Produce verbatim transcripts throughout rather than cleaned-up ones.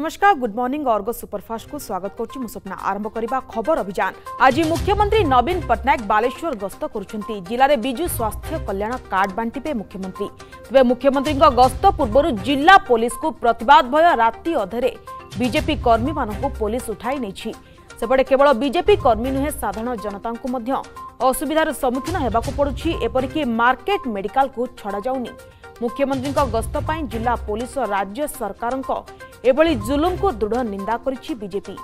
नमस्कार good morning Argus superfast को स्वागत करुछि मु सपना आरंभ करिबा खबर अभियान। आज मुख्यमंत्री नवीन पटनायक बालेश्वर गस्त करुछंती। जिले में बिजु स्वास्थ्य कल्याण कार्ड बांटिबे मुख्यमंत्री। तबे मुख्यमंत्री गस्त पूर्व जिला पुलिस को प्रतिवाद भय राति अधरे बीजेपी कर्मी मानकु पुलिस उठाई नेछि। सेपटे केवल बीजेपी कर्मी नुहे साधारण जनता को मध्य असुविधार सम्मुखीन होबाकु पड़ुछि। एपरिकि मार्केट मेडिकल को छड़ा जाउनी। मुख्यमंत्री गस्त पाई जिला पुलिस और राज्य सरकार एभली जुलुम को दृढ़ निंदा करिछि बीजेपी।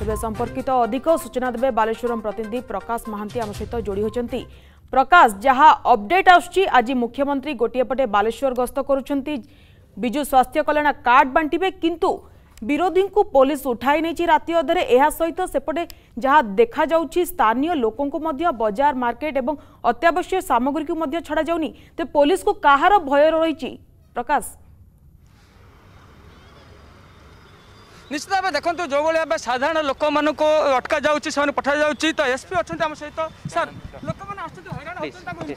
तबे संपर्कित अधिक सूचना देबे बालेश्वरम प्रतिनिधि प्रकाश महांती आम सहित जोड़ी होचंती। प्रकाश, जहां अपडेट आसुछि आज मुख्यमंत्री गोटे पटे बालेश्वर गस्त करुछंती, बिजु स्वास्थ्य कल्याण कार्ड बांटिबे, किंतु विरोधी को पुलिस उठाई नहीं राति अधरे। यह सहित सेपटे जहाँ देखा जाउछि स्थानीय लोकों को मध्य बाजार मार्केट एवं अत्यावश्यक सामग्री को मध्य छड़ा जाउनी। ते पुलिस को कहार भय रही प्रकाश? निश्चित भाव देखो जो भाव साधारण लोक मानक अटका जाने पठा जा तो एसपी अच्छा आम सहित सर लोक मैंने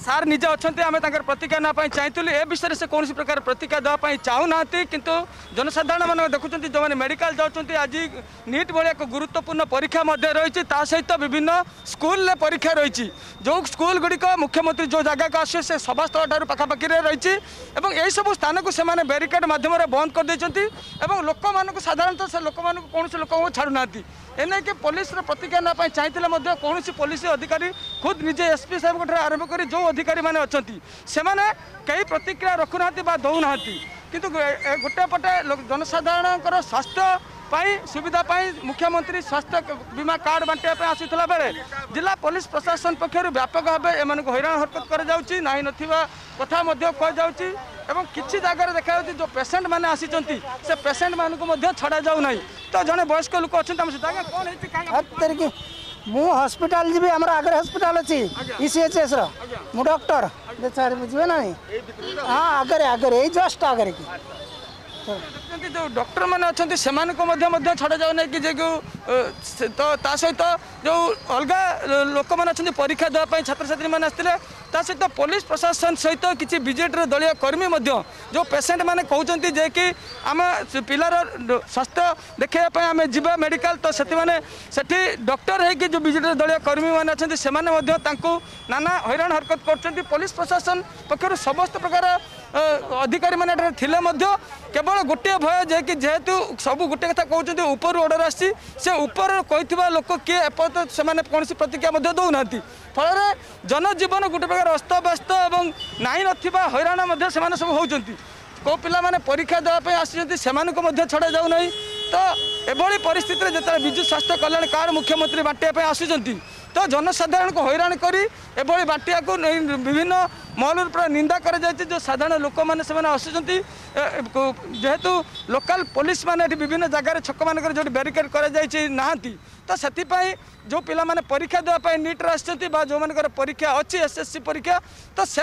सार निजे अच्छा आम प्रतिक्रिया नापी चाहूँ ए विषय से कौन प्रकार प्रतिक्रिया देवाई चाहूना, किंतु जनसाधारण मान देखुं जो मैंने मेडिकल जाऊँच आज नीट भाई एक गुरुत्वपूर्ण परीक्षा रही सहित विभिन्न स्कूल परीक्षा रही जो स्कूल गुड़िक मुख्यमंत्री जो जगह को आसे से सभास्थल ठार पखापाखि रही यही सब स्थान को से बेरिकेड मध्यम बंद कर देते लोक मानक साधारणतः से लोक मानक कौन से लोक छाड़ना एने कि पुलिस प्रतिक्रिया नापी चाहते कौन पुलिस अधिकारी खुद निजे एसपी साहब आरंभ कर जो अधिकारी मैंने अच्छा से कई प्रतिक्रिया रखुना दौना कि गोटे पटे जनसाधारण स्वास्थ्य सुविधा मुख्यमंत्री स्वास्थ्य बीमा कार्ड बांटा आसूला बेले जिला पुलिस प्रशासन पक्षर व्यापक भाव एम हैरान हरकत कर एवं किसी जगह देखा जो पेसेंट मैंने आसी से पेसेंट मान को छड़ा जाऊना तो जड़े वयस्क लोक अच्छा आम सहित कौन मु हॉस्पिटल जी आम आगे हॉस्पिटल अच्छी ईसीएचएस मु डॉक्टर सर जी ना हाँ आगे आगे ये जस्ट आगे कि जो डॉक्टर मैंने अच्छा से छड़ा जाऊना कि तो सहित जो अलग लोक मैंने अच्छा परीक्षा देवाई छात्र छात्री मैंने आ सहित पुलिस प्रशासन सहित किसी बीजेपी दलीय कर्मी जो पेसेंट मैंने कहते जे कि आम पिलार स्वास्थ्य देखापी आम जी मेडिकल तो से डॉक्टर है कि जो बीजेपी दलीय कर्मी मैंने अच्छा से नाना हैरान हरकत कर पुलिस प्रशासन पक्षर समस्त प्रकार अधिकारी मैंने केवल गोटे भय जे कि जेहेतु सब गोटे कथा कहते ऊपर ऑर्डर आसी से ऊपर कही लोक किए एपर्त से कौन प्रतिक्रिया दौना फल जनजीवन गोटे प्रकार अस्तव्यस्त और नाई ना हैरान से सब होती कौ पाने परीक्षा देवाई आसी से छड़ा जाऊना तो एभली परिस्थिति जितने बिजु स्वास्थ्य कल्याण कार्ड मुख्यमंत्री बांटापी आसुँच तो जनसाधारण को हैरान कर बांटा को विभिन्न महलूर पूरा निंदा कर जो साधारण लोक मैंने से आसुँच जेहेतु लोकल पुलिस मैंने विभिन्न जगह छक मानक जो बैरिकेड करती तो से जो पाने परीक्षा देवाई नीट्रे आ जो मान परीक्षा अच्छी एसएससी परीक्षा तो से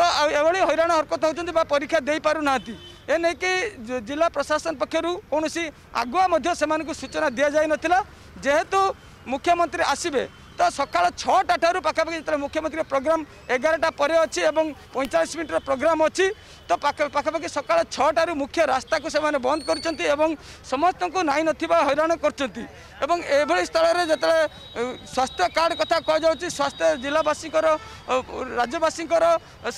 तो एभली हैरान हरकत होती परीक्षा दे पार ना ए नहीं कि जिला प्रशासन पक्षर कौन आगुआ से सूचना दि जा ना जेहेतु मुख्यमंत्री आसबे तो सका छटा ठार पखापाखि जो मुख्यमंत्री प्रोग्राम एगारटा पर अच्छी और पैंतालीस मिनटर प्रोग्राम अच्छी तो पखापाखि सका छटार मुख्य रास्ता को से बंद कर समस्त को नाई ना हैरान कर स्थल जो स्वास्थ्य कार्ड कथा कह स्वास्थ्य जिलावासी राज्यवासी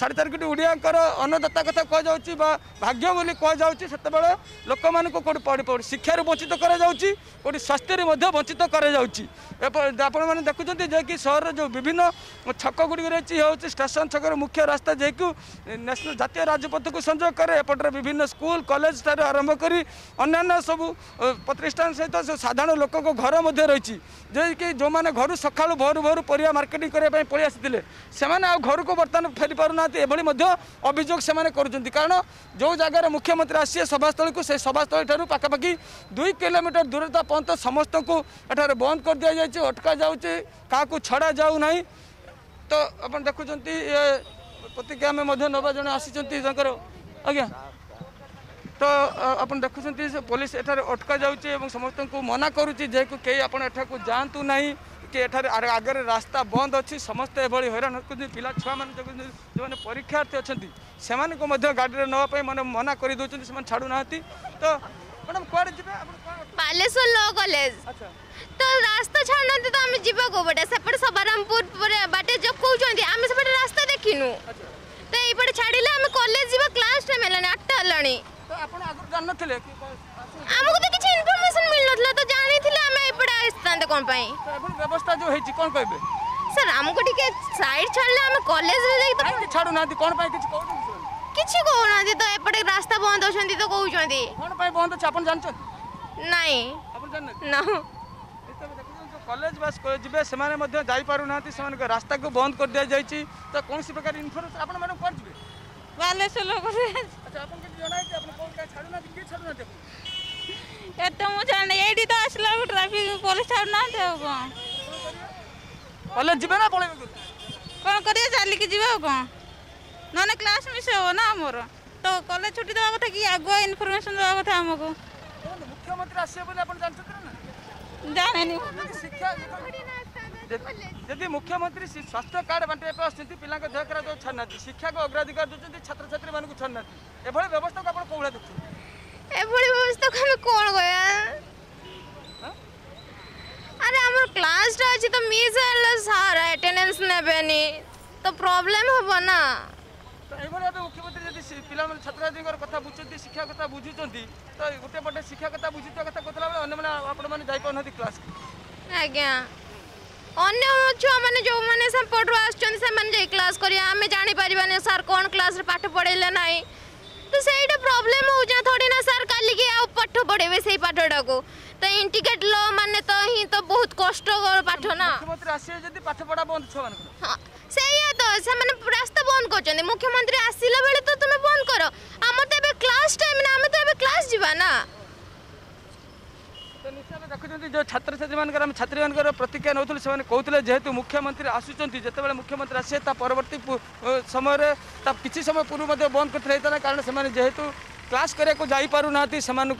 साढ़े चार कोटी ओडियां अन्नदाता कथा कह भाग्य बोली कहते लोक मान को शिक्षार वंचित कर स्वास्थ्य वंचित कर देखुं कि सहर जो विभिन्न छक गुड़ी रही हूँ स्टेशन छकर मुख्य रास्ता जेकि नेशनल जातीय राजपथ को संजोग करे एपटे विभिन्न स्कूल कॉलेज ठार आरंभ कर अन्न्य सब प्रतिष्ठान सहित साधारण लोक घर रही जेकि जो मैंने घर सका भोर भोर पर मार्केटिंग करने पलि आसते से घर को बर्तमान फेरी पारना एभली अभियोग से कारण जो जगार मुख्यमंत्री आसिए सभास्थल को सभास्थल ठार पखापाखि दुई किलोमीटर दूरता पर्यटन समस्त को एठार बंद कर दि जाए अटका जाऊँ क्या छड़ा जाऊना तो आप देखुं प्रतिक्रिया में नवा जन आसी आज्ञा तो आप देखुं पुलिस एठार अटका जाऊँगी समस्त को मना करुँच जेक कई आपको जातु ना कि आगे रास्ता बंद अच्छी समस्ते ये हईराण हो पिला छुआ मैंने जो परीक्षार्थी अच्छा से गाड़ी नापी मैंने मना कर दौरान से छाड़ू ना तो मैडम कौन जी बालेश्वर लॉ कॉलेज तो रास्ता छाड़ना तो आम जावा गोटे सेपटे सबारामपुर बाटे जो कहते आम सेपटे रास्ता देखिनु तो ये छाड़े आम कॉलेज जी क्लास टाइम है आठटा है आमको तो किसी इनफॉरमेशन मिल ना तो जानी आम ये आसते कौन व्यवस्था जो है कौन कहे सर आमको साइड छाड़े आम कॉलेज छाड़ू ना कौन कि किसी कहना तो एपटे रास्ता बंद अच्छा तो कहते कौन बंद अच्छे आप जानते नाई ना कॉलेज बास जे से जापाना से रास्ता को बंद कर दी जाए तो कौन सी प्रकार इनफॉरमेशन आप बालेश्वर लोग अच्छा आपन के जनाई कि आपन कोन का छाडू ना कि छाडू ना ए तो मु जाने एडी तो असला ट्रैफिक पुलिस छाडू ना तो कोन कॉलेज जिबे ना पळे कोन करिया चाली कि जिबे कोन नने क्लास मिस हो ना मोर तो कॉलेज छुट्टी दवा कथा कि आगो इन्फॉर्मेशन दवा कथा हमको मुख्यमंत्री आसे बोले आपन जानत ना जाने नहीं शिक्षा यदि मुख्यमंत्री स्वास्थ्य कार्ड बांटे आसती पिला देह खराब तो छाड़ना शिक्षा को अग्राधिकार दूसरी छात्र छात्री मानक छाड़ना एभली व्यवस्था को आप कौला देखते एभली व्यवस्था को हम कौन गया अरे हमर क्लास रा अछि तो मिस हलो सारा अटेंडेंस नेबेनी तो प्रॉब्लम होबो ना तो एभली अब मुख्यमंत्री यदि पिला मन छात्र छात्री को कथा बुझती शिक्षा कथा बुझुचंती तो गुटे पटे शिक्षा कथा बुझितो कथा कतला बेले अन्य माने आपण माने जाई पनथि क्लास आज्ञा अन्य छुआ मैंने जो मैंने सेपटर आसने क्लास करिया आम जापर सार कौन क्लास पाठ पढ़ेले ना तो सहीटा प्रॉब्लम हो जा थोड़ी ना सार कल की पाठ पढ़े से पाठटा को तो इंडिकेट लो माने तो ही तो बहुत कष्ट पाठ ना मुख्यमंत्री पाठ पढ़ा बंद छुआ हाँ से तो रास्ता बंद कर मुख्यमंत्री आसला बेले तो तुम बंद कर आम तो क्लास टाइम ना आम तो क्लास जावा ना तो निश्चय देखुं जो छात्र छात्री मानक छात्री मानक प्रतिक्रिया नौलू से कहते जेहेतु मुख्यमंत्री आसुँच जितेबाला मुख्यमंत्री आसे परवर्त समय किसी समय पूर्व बंद करते कारण से जेहेतु क्लास करने जापारूना से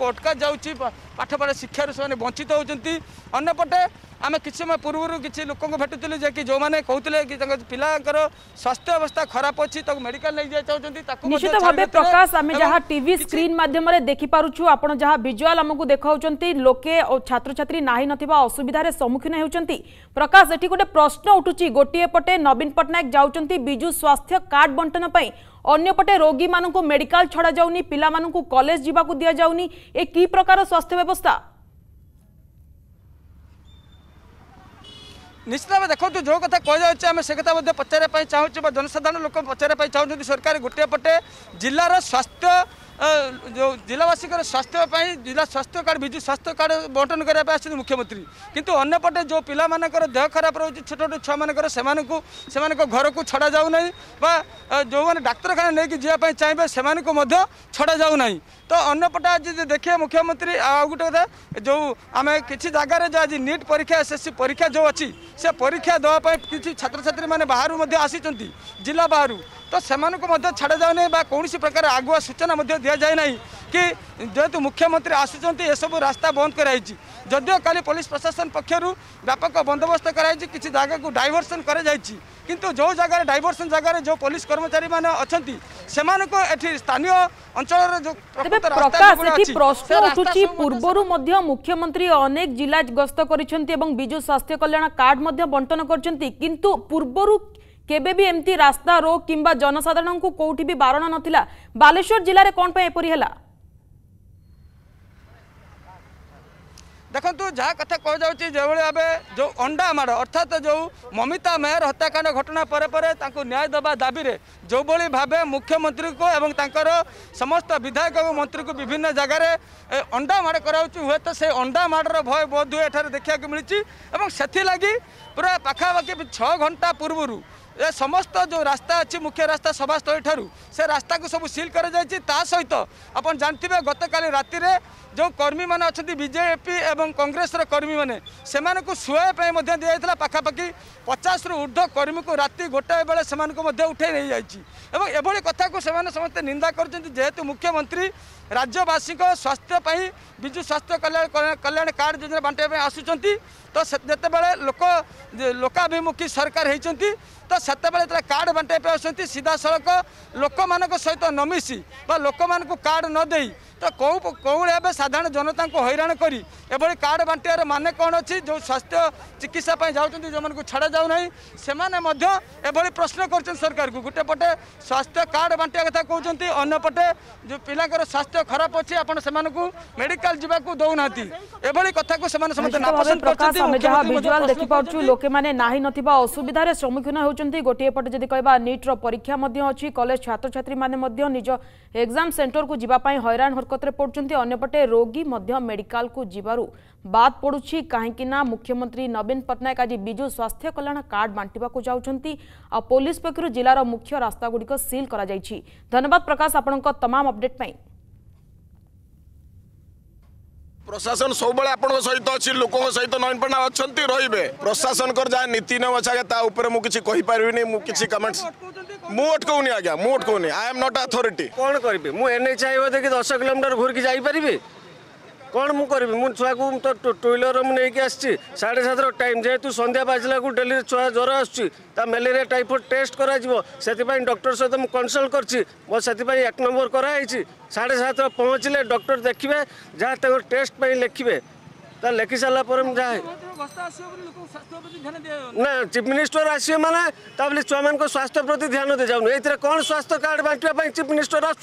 अटका जाठपढ़ा शिक्षार से वंचित होती अंपटे आम कि समय पूर्व किसी लोक भेटुलू जैसे जो मैंने कहते कि पिलांर स्वास्थ्य अवस्था खराब अच्छी मेडिकल नहीं जाए चाहते निश्चित भाव प्रकाश आम जहाँ टीवी स्क्रीन मध्यम देखीपुछू आप जहाँ विजुआल आमको देखा लोके छात्र छात्री ना ना असुविधार सम्मुखीन होती प्रकाश ये गोटे प्रश्न उठू गोटे पटे नवीन पट्टनायक जाऊँच बिजु स्वास्थ्य कार्ड बंटन पर अन्यपटे रोगी मानक मेडिकल छड़ा जाऊनी पिला मानक कॉलेज जीवाकु दिया जाऊनी ए की प्रकार स्वास्थ्य व्यवस्था निश्चित भाव देखो जो कथा कहते आम से कथा पचारे चाहूँ जनसाधारण लोक पचारे चाहूँ सरकार गोटे पटे जिलार स्वास्थ्य जो जिलावासी स्वास्थ्य जिला स्वास्थ्य कार्ड विजु स्वास्थ्य कार्ड बंटन करने मुख्यमंत्री किंतु अन्यपटे जो पिला मानकर देह खराब रोचे छोट छोट छुआ मानकर से घर को छड़ा जाऊना जो मैंने डाक्तखाना नहीं जावाई चाहिए से छड़ा जाऊना तो अन्यपटे आज देखिए मुख्यमंत्री आ गोटे कथा जो आम किसी जगार जो आज नीट परीक्षा एस एस सी परीक्षा जो अच्छी से परीक्षा देवाई किसी छात्र छात्री मैंने बाहर आसी जिला बाहर तो से छाड़ा जाऊना कौन प्रकार आगुआ सूचना दि जाए ना कि जेहेतु मुख्यमंत्री आसुँच ये सब रास्ता बंद कराई जदिव कल पुलिस प्रशासन पक्षर व्यापक बंदोबस्त कराई किसी जगह को डायवर्सन कर किंतु जो जगह डायवर्सन जगह जो पुलिस कर्मचारी मैंने अच्छा से स्थानीय अंचल जो प्रश्न उठू पूर्वर मुख्यमंत्री अनेक जिला गस्त कर बिजु स्वास्थ्य कल्याण कार्ड बंटन कर पूर्वर केबे भी एमती रास्ता रोक किंबा जनसाधारण को कोठी भी बारण नथिला बालेश्वर जिले में कौन पे एपरी हैला देखो जहाँ कथा कहुचे जो भावे जो अंडा माड़ अर्थात जो ममिता मेहर हत्याकांड घटना पर न्याय दबा दाबी रे जो भली भावे मुख्यमंत्री को एवं तांकर समस्त विधायक और मंत्री को विभिन्न जगार अंडा माड़ कर हुए तो से अंडा माड़र भय बोध हुए एठार देखा मिली से लगी पूरा पखापाखि छः घंटा पूर्वर ये समस्त जो रास्ता अच्छी मुख्य रास्ता सभास्थल ठारू से रास्ता को सब सील कर सहित तो, अपन जानते गत काली राति जो कर्मी मैंने अच्छा बीजेपी एवं कांग्रेस कर्मी मैंने से शुआईपाई दिखाई पखापाखि पचास रु ऊर्ध कर्मी को राति गोटाए बेले से उठे नहीं जाए कथा को समस्ते निंदा करेतु मुख्यमंत्री राज्यवासी स्वास्थ्यपाई विजु स्वास्थ्य कल्याण कल्याण कार्ड योजना बांटापी आसुँच तो जितेबाला लोक लोकाभिमुखी सरकार होती तो से कार्ड बांटापी आसुँच सीधा सड़क लोक मान सहित न मिसी बा लोक मानक कार्ड न दे तो कौ कौ भाव साधारण जनता को हैरान कर कार्ड बांटार मान कौन अच्छी जो स्वास्थ्य चिकित्सापी जाऊँगी जो मैं छड़ा जाऊना से मैंने प्रश्न कर सरकार को गोटे पटे स्वास्थ्य कार्ड बांटा कथा कहते अंपटे जो पिला स्वास्थ्य खराब अच्छे आपको मेडिकल जावाक दौना कथा को लोके माने नाही नथिबा असुविधार सम्मुखीन होउचंती गोटे पटे जदि कहबा नीट रो परीक्षा मध्य अछि कॉलेज छात्र छात्री माने मध्य निज एग्जाम सेंटर को जिबा पई हैरान हरकत रे पडुचंती अन्य पटे रोगी मध्य मेडिकल को जिबारु बात पडुछि काहेकि ना मुख्यमंत्री नवीन पटनायक आज बिजु स्वास्थ्य कल्याण कार्ड बांटिबा को जाउचंती आ पुलिस पक्षरु जिल्ला रो मुख्य रास्ता गुडीको सील करा जाईछि। धन्यवाद प्रकाश आपनक तमाम अपडेट पई। प्रशासन सब बेले आप सहित अच्छी लोकों सहित नवीन पटनायक अच्छा रही प्रशासन को जहाँ नीति नियम अच्छे किसी कहीपरि मुझे कमेंट्स मुझे आज्ञा मुझे आई एम नॉट अथॉरिटी कौन करी मुझे देखिए दस किलोमीटर घूरिकी जापरि कौन मुझे करी मु छुआ को तो टू व्हीलर मुझे आसी साढ़े सात टाइम जेहेतु संध्या बाजला को डेली छुआ ज्वर आ मेलेरिया टाइफाइड टेस्ट कर डॉक्टर सहित मुझे कंसल्ट कर एक नंबर कराई साढ़े सात पहुँचले डॉक्टर देखिए जहाँ टेस्ट पर लिखे तो लिखि सारा पर ना चीफ मिनिस्टर आसवे माना छुआ मान स्वास्थ्य प्रति ध्यान दे जाऊन ये कौन स्वास्थ्य कार्ड बांटा चीफ मिनिस्टर आस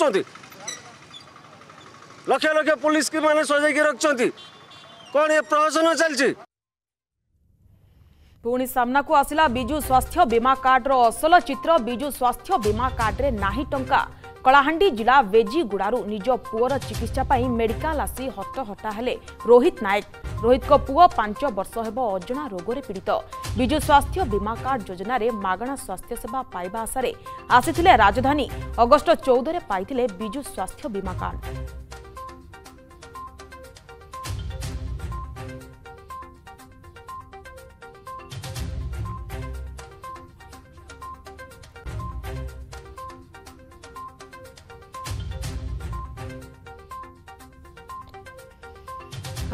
लक्ष लक्ष पुलिस की माने सजाई रखिंट कौन ये प्रशासन चलती पुणी सामना को आसला बिजु स्वास्थ्य बीमा कार्ड रो असल चित्र बिजु स्वास्थ्य बीमा कार्ड रे नाही टंका कलाहांडी जिला वेजीगुड़ू निज पुअर चिकित्सा पाई मेडिकल आसी हतहटा हेले रोहित नायक रोहित को पुआ पांच वर्ष हेब अजना रोगरे पीड़ित बिजु स्वास्थ्य बीमा कार्ड योजना रे मागणा स्वास्थ्य सेवा पाइबा आशारे आसीथिले राजधानी अगस्ट चौदह रे पाइथिले बिजु स्वास्थ्य बीमा कार्ड।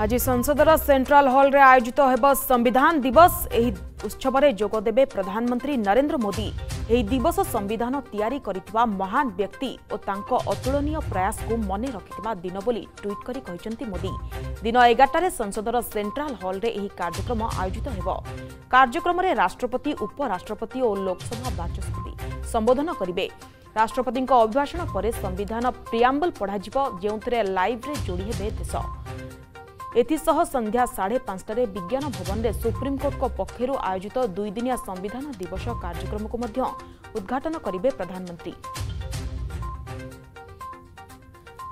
आज संसदर सेंट्रल हॉल रे आयोजित हेबो संविधान दिवस एही उत्सव रे जोग देबे प्रधानमंत्री नरेंद्र मोदी एही दिवस संविधान तैयारी करितवा महान व्यक्ति और तांको अतुलनीय प्रयास को मने रखितवा दिन बोली ट्वीट करी कहिसंती मोदी। दिन एगारटा संसदर सेंट्रल हॉल रे एही कार्यक्रम आयोजित हेबो। कार्यक्रम रे राष्ट्रपति उपराष्ट्रपति और लोकसभा बाचस्पति संबोधन करिवे। राष्ट्रपति अभिभाषण पर संविधान प्रियांबल पढ़ाजिबो जेउतरे लाइव रे जोड़ी हेबे देश एथिसह संध्या साढ़े पांचटे विज्ञान भवन में सुप्रीमकोर्ट को पक्षर आयोजित दुईदिनिया संविधान दिवस कार्यक्रम को मध्य उद्घाटन करेंगे प्रधानमंत्री।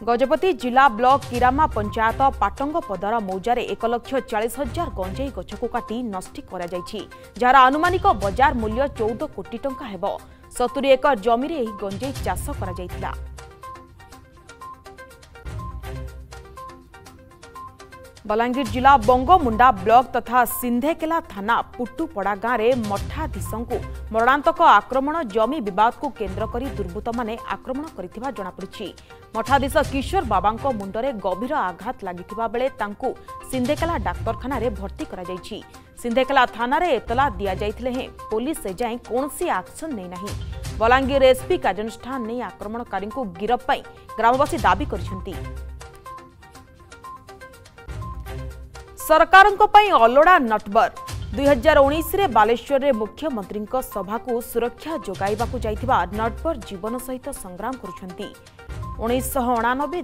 गजपति जिला ब्लॉक किरामा पंचायत पाटंगपदार मौजार एक लक्ष चालीस हजार गंजेई गछ को काटी नष्ट करा जायछि जार आनुमानिक बजार मूल्य चौदह कोटी टंका हेबो। सत्तरी एकर जमी रे एही गंजेई चाष करा जायतिला। बलांगीर जिला बंगमुंडा ब्लॉक तथा सिंधेकेला थाना पुट्टुपड़ा गांव में मठाधीशों को मरणांतक आक्रमण जमी विवाद को केंद्र करी दुर्बृत्त माने आक्रमण करिथिबा जणापड़िछि। मठाधीश किशोर बाबांको मुंडरे गभीर आघात लागिथिबा बेले तांकु सिंधेकेला डाक्तरखाना रे भर्ती करा जायछि। सिंधेकेला थाना रे एतला दिया जायथिले हे पुलिस से जाय कोनसी एक्शन नै नाही। बलांगीर एसपी कार्यानुष्ठान नै आक्रमणकारी को गिरफ्त पाई ग्रामवासी दाबी करछंती। सरकारंको पई अलोड़ा नटवर दुई हजार उन्नीस बालेश्वर रे मुख्यमंत्री सभा को सुरक्षा जोगाइबा को जाइथिबा नटवर जीवन सहित संग्राम करुछंती। उन्नीस सौ निन्यानवे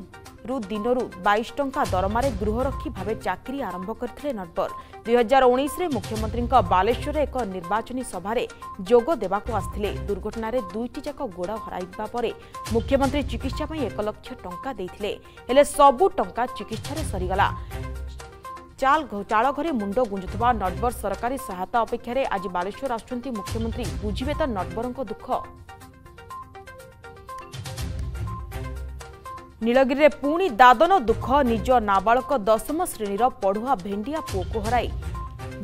रु दिनरु बाईस टंका दरमारे गृहरक्षी भाबे चाकरी आरंभ करथिले नटवर। दुई हजार उन्नीस रे मुख्यमंत्री बालेश्वर एक निर्वाचन सभा रे जोग देबा को आस्थिले दुर्घटना रे दुईटी जाक गोड़ हराइबा परे मुख्यमंत्री चिकित्सा पई एक लाख टंका देथिले हेले सबु टंका चिकित्सा रे सरीगला। चाल घोटाल घरे मुंड गुंजुवा नटवर सरकारी सहायता अपेक्षा आज बालेश्वर आसुंती मुख्यमंत्री बुझे तो नटवरों दुख। नीलगिरी पुणी दादन दुख निज नाबालक दशम श्रेणीर पढ़ुआ भेंडिया पुओ को हराई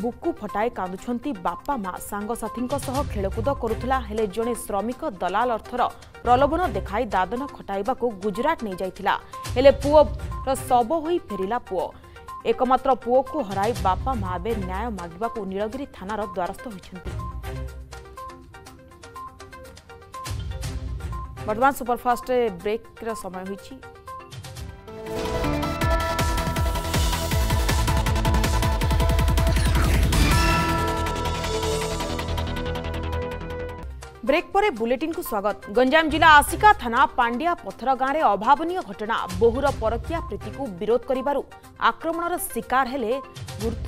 बुकु फटाई कांदुछंती बापा माँ सांगसाथी खेलकूद करुला हेले जड़े श्रमिक दलाल अर्थर प्रलोभन देखाई दादन खटाइबा को गुजरात नहीं जाइथिला हेले पुओर शव होई फेरिला पुओ एकमात्र पुओ को हराई बापा माँ बे न्याय मागिबा को नीलगिरी थानार द्वारस्थ होइछंती। वर्तमान सुपरफास्ट ब्रेक रा समय होइछि। ब्रेक परे बुलेटिन को स्वागत। गंजाम जिला आसिका थाना पांडिया पथर गांव में अभावनीय घटना बोहूर परकिया प्रीति को विरोध करिबारु आक्रमणर शिकार हेले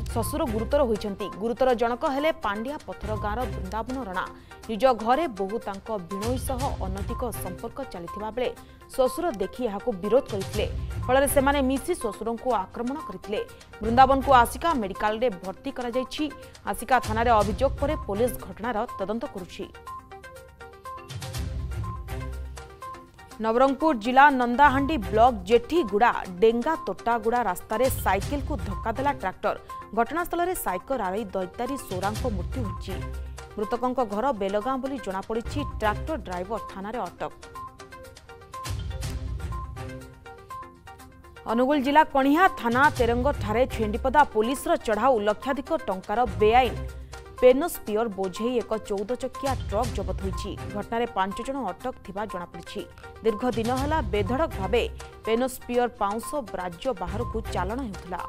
ससुर गुरुतर होइछंती। गुरुतर जनक हेले पांडिया पथर गांवर वृंदावन राणा निज घरे बोहू तांक भिणोई सह अनैतिक संपर्क चलता बेले ससुर देखि यहाको विरोध करथिले फलरे सेमाने मिसी ससुर को आक्रमण करथिले। वृंदावन को आसिका मेडिकल रे भर्ती करा जायछि। आसिका थाना रे अभियोग परे पुलिस घटनार तदंत करुछि। नवरंगपुर जिला नंदाहांडी ब्लॉक जेठीगुड़ा डेंगा तोट्टागुड़ा रास्तार साइकेल को धक्का देला ट्रैक्टर घटनास्थल में साइकिल आरोही दैतारी सोरांग को मृत्यु होती। मृतकों घर बेलगां बोली जनापड़ी। ट्रैक्टर ड्राइवर थाना रे अटक। अनुगुल जिला कणिहा थाना तेरंग ठारे छेंडीपदा पुलिस चढ़ाऊ लक्षाधिक टंकार बेआईन पेनोस्पियर बोझे एक चौदह चकिया ट्रक जबत होती। घटना में पांच जन अटक थिबा जणा पड़छि। दीर्घ दिन हला बेधड़क भावे पेनोस्पियर पाउंस राज्य बाहर को चालाण हेउथला।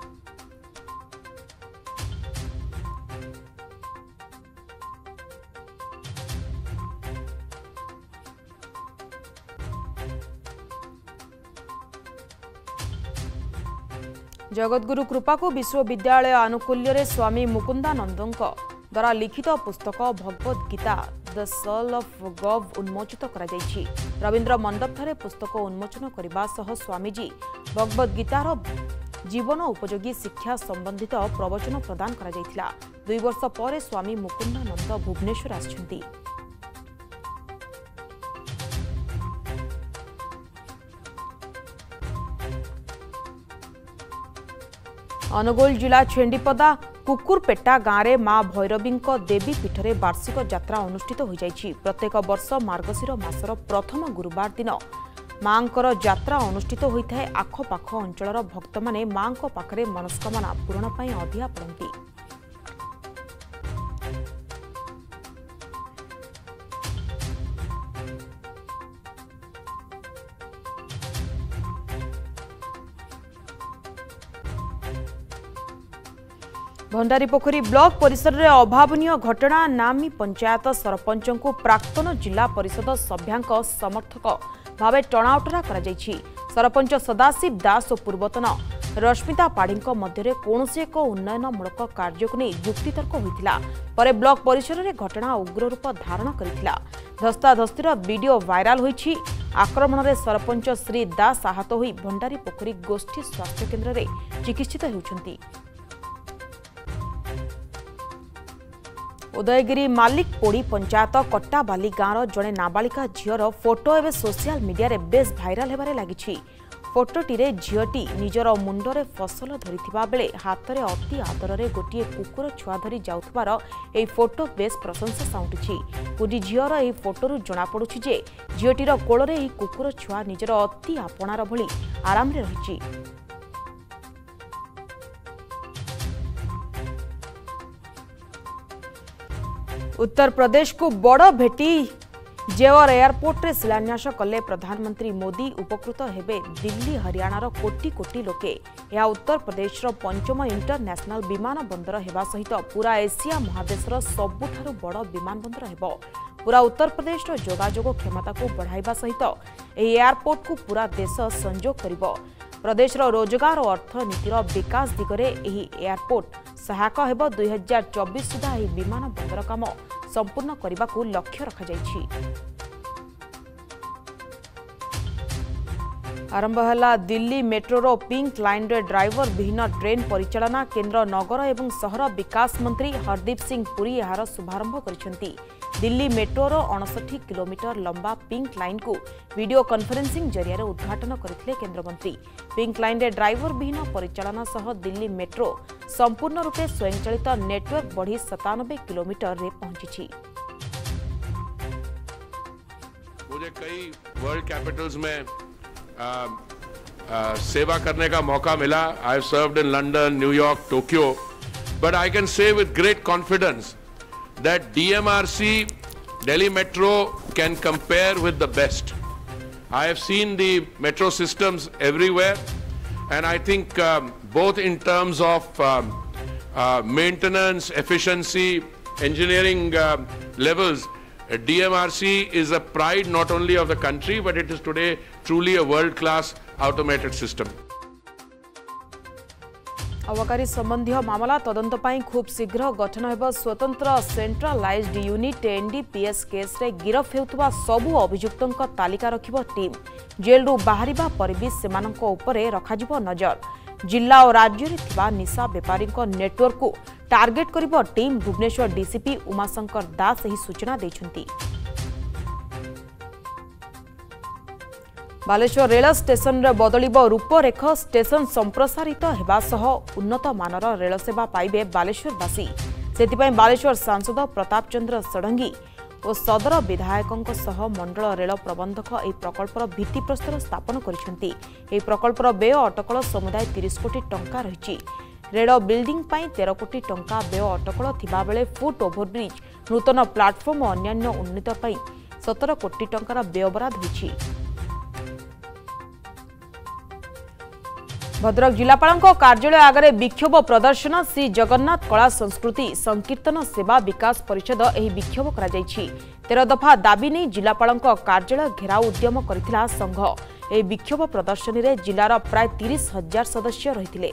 जगतगुरु कृपा को विश्वविद्यालय आनुकूल्य रे स्वामी मुकुंदानंदंको द्वारा लिखित पुस्तक Bhagavad Gita the soul of God उन्मोचित करा जायछि। रवींद्र मंडपठारे पुस्तक उन्मोचन करने सह स्वामीजी भगवत गीतार जीवन उपयोगी शिक्षा संबंधित प्रवचन प्रदान करा जायथिला। दुई वर्ष पर स्वामी मुकुंदानंद भुवनेश्वर आछंती। अनुगोल जिला छेंडीपदा कुकुरपेटा गाँव में माँ भैरवी देवी पीठ में वार्षिक यात्रा अनुष्ठित हो जाएगी। प्रत्येक वर्ष मार्गशीर मासर प्रथम गुरुवार दिन माँ यात्रा अनुष्ठित होता है। आखपाख अंचल भक्त माने माँ पाखे मनस्कामना पूरण पाई अधिया पड़ती। भंडारीपोखरी ब्लॉक परिसर में अभावनीय घटना। नामी पंचायत सरपंच को प्राक्तन जिला परिषद सभ्या समर्थक भाव टणाउटरा कर सरपंच सदाशिव दास और पूर्वतन रश्मिता पाढ़ी मध्य कौन एक उन्नयनमूलक कार्य को नहीं युक्तितर्क होता पर ब्लॉक परिसर में घटना उग्र रूप धारण कर धस्ताधस्तिर वीडियो वायरल होई। आक्रमण में सरपंच श्री दास आहत हो भंडारीपोखरी गोष्ठी स्वास्थ्य केन्द्र में चिकित्सित होती। उदयगिरी मालिकपोड़ी पंचायत कट्टाबाली गाँव जड़े नाबालिका झीवर फोटो एवं सोशल मीडिया रे बेस भाइराल होबारे लागिछि। फोटोटी रे झीवटी निजर मुंडरे फसल धरिथिबा बेले हाथरे अति आदर रे गोटे कुकुर छुआ धरी जाउथबार एई फोटो बेस प्रशंसा साउंटिछि। गोटी झीवर एई फोटोरु जणापड़ुछि जे झीवटीर कोळरे एई कुकुर छुआ निजर अति आपणार भली आराम रे रहिछि। उत्तर प्रदेश को बड़ भेटी जेवर एयरपोर्ट रे शिलान्यास कले प्रधानमंत्री मोदी। उपकृत हेबे दिल्ली हरियाणार कोटि कोटि लोके। यह उत्तर प्रदेश पंचम इंटरनेशनल विमान बंदर हेबा सहित पूरा एशिया महादेशर सबुठारु बड़ विमान बंदर हेबो। पूरा उत्तर प्रदेश जोगाजोग क्षमता को बढ़ाइबा सहित एही एयरपोर्ट को पूरा देश संजोग करिबो। प्रदेश रोजगार और अर्थनीतिर विकास दिगरे एही एयरपोर्ट सहायक हेबो। दो हज़ार चौबीस सुधा यह विमान बंदर काम संपूर्ण करने को लक्ष्य रखा जायछि। आरंभ हला दिल्ली मेट्रोर पिंक लाइन रे ड्राइवर विहीन ट्रेन परिचालना केन्द्र नगर एवं सहर विकास मंत्री हरदीप सिंह पुरी यार शुभारंभ करिसेंती। दिल्ली मेट्रोर अड़सठ किलोमीटर लंबा पिंक लाइन को वीडियो कॉन्फ्रेंसिंग जरिया उद्घाटन करथिले केन्द्रमंत्री। पिंक लाइन रे ड्राइवर विहीन परिचालना सह दिल्ली मेट्रो संपूर्ण रूपे स्वयंचालित नेटवर्क बढ़ी सतानबे किलोमीटर रे पहुंची। मुझे कई वर्ल्ड कैपिटल्स में Uh, uh, सेवा करने का मौका मिला। I have served in London, New York, Tokyo, but I can say with great confidence that D M R C Delhi metro can compare with the best. I have seen the metro systems everywhere and I think both in terms of maintenance, efficiency, engineering levels, D M R C is a pride not only of the country but it is today truly a world class automated system। अवकारी संबंधी मामला तदंत पाई खूब शीघ्र गठन होगा स्वतंत्र centralised unit. N D P S case रे गिरफ होता सबू अभियुक्तों का तालिका रखिबो टीम। जेल रु बाहरिबा पर भी सेमानंको उपरे रखाजिबो नजर। जिला और राज्य रे थिबा निशा व्यापारी नेटवर्क को टार्गेट करिबो team. Bhubaneswar D C P Umashankar Das ही सूचना देछंती। बालेश्वर रेल स्टेशन रे बदलिबो रूपरेख। स्टेशन संप्रसारित हेबा सह उन्नत मानर रेल सेवा पाइबे बालेश्वरवासी। सेतिपई बालेश्वर सांसद प्रताप चंद्र षडंगी और सदर विधायकों सह मंडल रेल प्रबंधक ए प्रकल्पर भित्तिप्रस्तर स्थापन करिसेंती। ए प्रकल्पर व्यय अटकल समुदाय तीस कोटी टंका रहिछि। रेल बिल्डिंग पाई तेरह कोटी टंका व्यय अटकल थिबा बेले फुट ओभरब्रिज, नूतन प्लाटफर्म और अन्य उन्नत पाई सत्रह कोटी टंकार व्ययबराद होछि। भद्रक जिलापालंको कार्यालय आगे विक्षोभ प्रदर्शन। श्री जगन्नाथ कला संस्कृति संकीर्तन सेवा विकास परिषद एही विक्षोभ करा जायछि। तेरह दफा दाबी नै जिलापालंको कार्यालय घेराव उद्यम करथिला संघ। एही विक्षोभ प्रदर्शन रे जिलार प्राय तीस हजार सदस्य रहिथिले।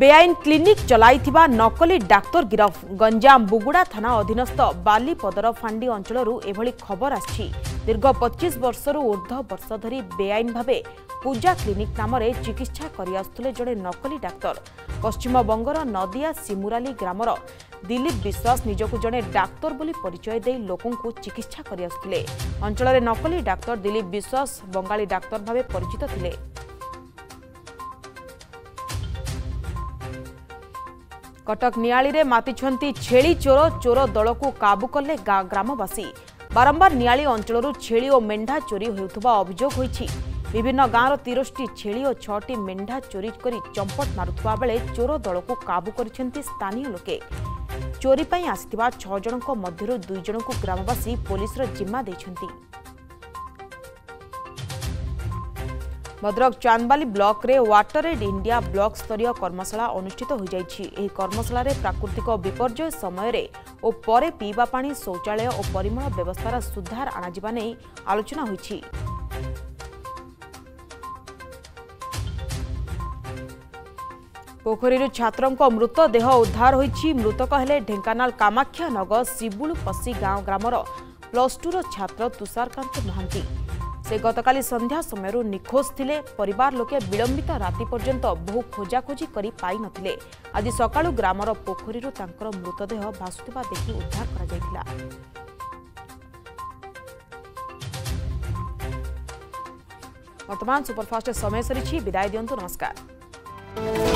बेआईन क्लिनिक चलाई नकली डाक्तर गिरफ। गंजाम बुगुड़ा थाना अधीनस्थ बालीपदर फांडी अंचल एभली खबर आछि। दीर्घ पच्चीस वर्ष ऊर्ध वर्ष धरी बेआईन भावे पूजा क्लिनिक नाम चिकित्सा करियास्तुले जड़े नकली डाक्तर। पश्चिमबंगर नदिया सिमुराली ग्रामर दिलीप विश्वास निजकू जड़े डाक्तर बोली परिचय दे लोकंकु चिकित्सा करियास्तुले। अंचल में नकली डाक्तर दिलीप विश्वास बंगाली डाक्तर भावे परिचित थिले। कटक नियाली रे मातिछंती छेली चोर। चोर दल को काबू कले ग्रामवासी। बारंबार नियाली अंचल छेली और मेंढा चोरी होता अभियोग होइछि। विभिन्न गाँव तिरोष्टी छेली और छटी मेंढा चोरी करी चंपट मारुवा बेले चोर दल को काबू करिसेंती स्थानीय लोके। चोरी पई आसिथिबा छह जनक मध्यरु दुई जनकु ग्रामवासी पुलिस रो जिम्मा देछंती। भद्रक चांदबाली ब्लॉक रे वाटर एड इंडिया ब्लॉक स्तरीय कर्मशाला अनुष्ठित हो जायछि। एही कर्मशाला रे प्राकृतिक विपर्जय समय रे ओ परे पीवा पानी, शौचालय और परिमल व्यवस्थार सुधार आणाजिबा नै आलोचना होइछि। पोखरीरु छात्रंको मृतदेह उद्धार होइछि। मृतक हेले ढेंकानाल कामाख्या नगर सिबुल पसी गांव ग्रामर प्लस टू रो छात्र तुषारकांत महांती। से गतकाली संध्या समय निखोज थिले। परिवार लोके विलंबित राति पर्यंत बहु खोजाखोजी करी पाई नथिले। आज सकाळु ग्रामर पोखरीरु तांकर मृतदेह भासुतिबा देखि उद्धार करा जायतिला। वर्तमान सुपरफास्ट समय सरीछि। विदाय दियंतु। नमस्कार।